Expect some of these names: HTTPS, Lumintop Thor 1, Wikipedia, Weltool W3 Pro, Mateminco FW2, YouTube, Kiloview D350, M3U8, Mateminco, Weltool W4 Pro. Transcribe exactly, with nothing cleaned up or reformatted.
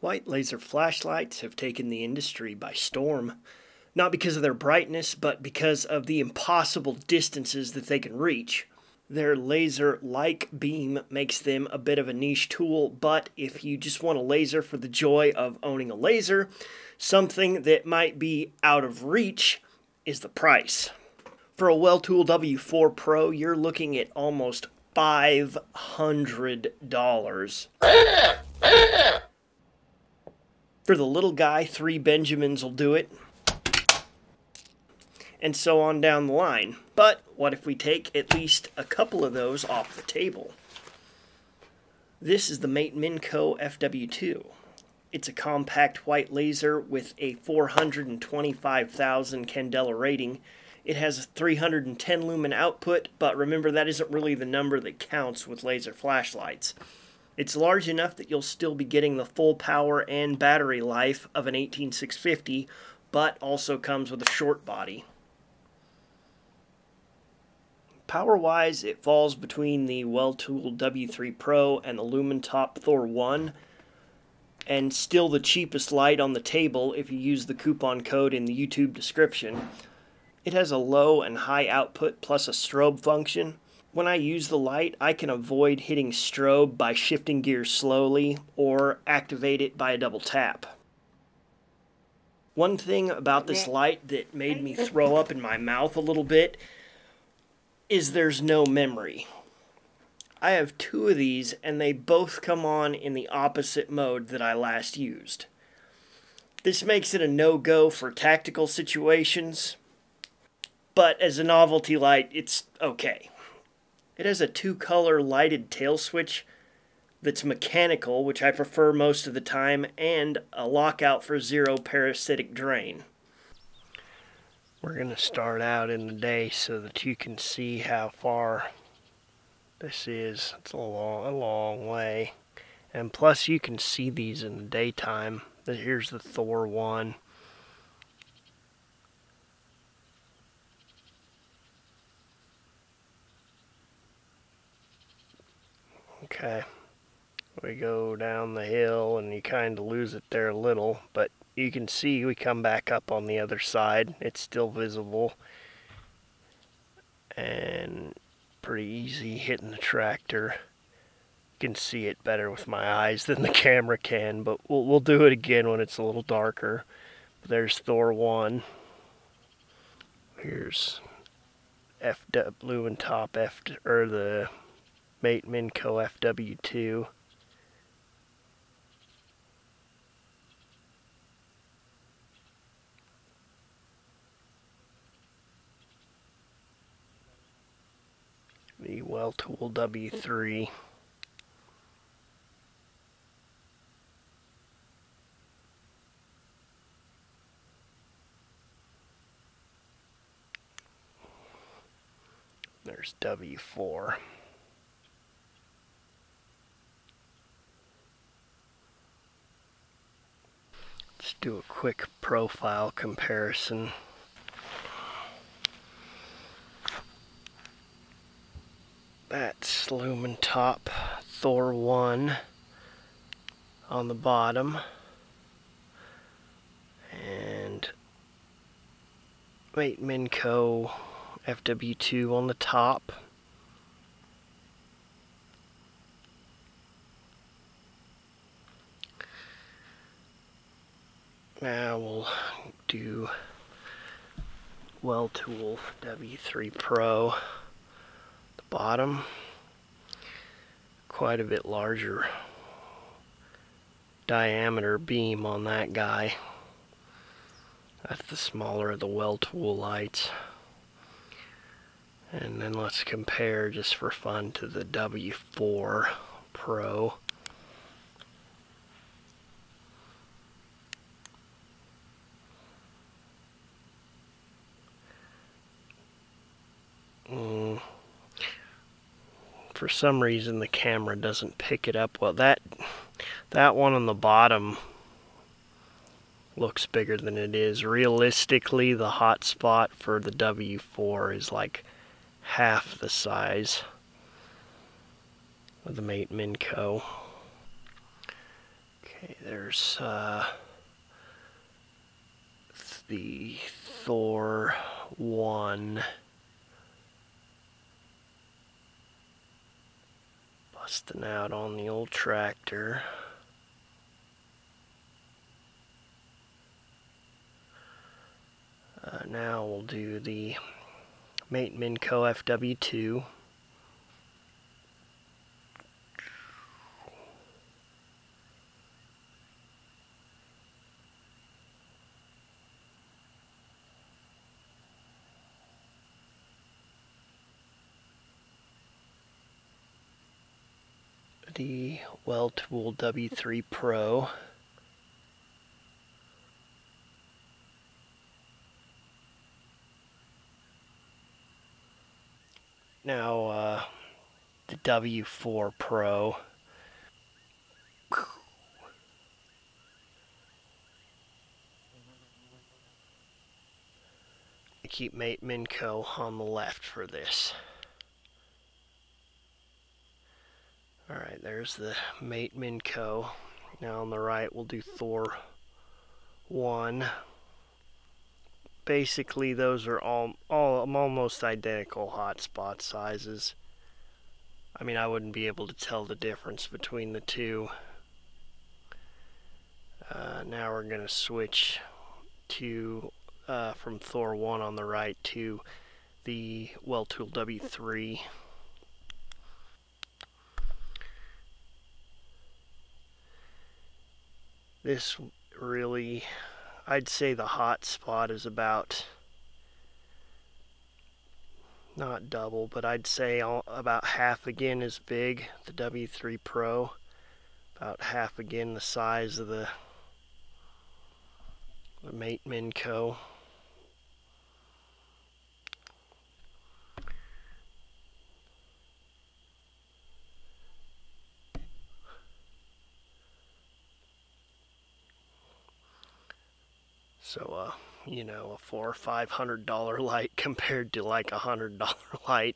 White laser flashlights have taken the industry by storm, not because of their brightness, but because of the impossible distances that they can reach. Their laser-like beam makes them a bit of a niche tool, but if you just want a laser for the joy of owning a laser, something that might be out of reach is the price. For a Weltool W four Pro, you're looking at almost five hundred dollars. For the little guy, three Benjamins will do it, and so on down the line. But what if we take at least a couple of those off the table? This is the Mateminco F W two. It's a compact white laser with a four hundred twenty-five thousand candela rating. It has a three hundred ten lumen output, but remember that isn't really the number that counts with laser flashlights. It's large enough that you'll still be getting the full power and battery life of an eighteen six fifty, but also comes with a short body. Power-wise, it falls between the Weltool W three Pro and the Lumintop Thor one, and still the cheapest light on the table if you use the coupon code in the YouTube description. It has a low and high output plus a strobe function. When I use the light, I can avoid hitting strobe by shifting gears slowly or activate it by a double tap. One thing about this light that made me throw up in my mouth a little bit is there's no memory. I have two of these and they both come on in the opposite mode that I last used. This makes it a no-go for tactical situations, but as a novelty light, it's okay. It has a two-color lighted tail switch that's mechanical, which I prefer most of the time, and a lockout for zero parasitic drain. We're going to start out in the day so that you can see how far this is. It's a long, a long way. And plus you can see these in the daytime. Here's the Thor one. Okay. We go down the hill and you kind of lose it there a little, but you can see we come back up on the other side. It's still visible and pretty easy hitting the tractor. You can see it better with my eyes than the camera can, but we'll, we'll do it again when it's a little darker. There's Thor one. Here's F W and top F, or the Mateminco F W two. The Weltool W three. There's W four. Let's do a quick profile comparison. That's Lumintop Thor one on the bottom, and Mateminco F W two on the top. Now we'll do Weltool W three Pro. Bottom, quite a bit larger diameter beam on that guy. That's the smaller of the Weltool lights. And then let's compare just for fun to the W four Pro. Mm. For some reason the camera doesn't pick it up well. That that one on the bottom looks bigger than it is. Realistically, the hot spot for the W four is like half the size of the Mateminco. Okay, there's uh, the Thor one busting out on the old tractor. Uh, now we'll do the Mateminco F W two. The Weltool W three Pro. Now uh, the W four Pro. I keep Mateminco on the left for this. Alright, there's the Mateminco. Now on the right we'll do Thor one. Basically those are all, all almost identical hotspot sizes. I mean, I wouldn't be able to tell the difference between the two. Uh, now we're going to switch to uh, from Thor one on the right to the Weltool W three. This really, I'd say the hot spot is about, not double, but I'd say all, about half again as big, the W three Pro, about half again the size of the, the Mateminco. So, uh, you know, a four or five hundred dollar light compared to like a hundred dollar light.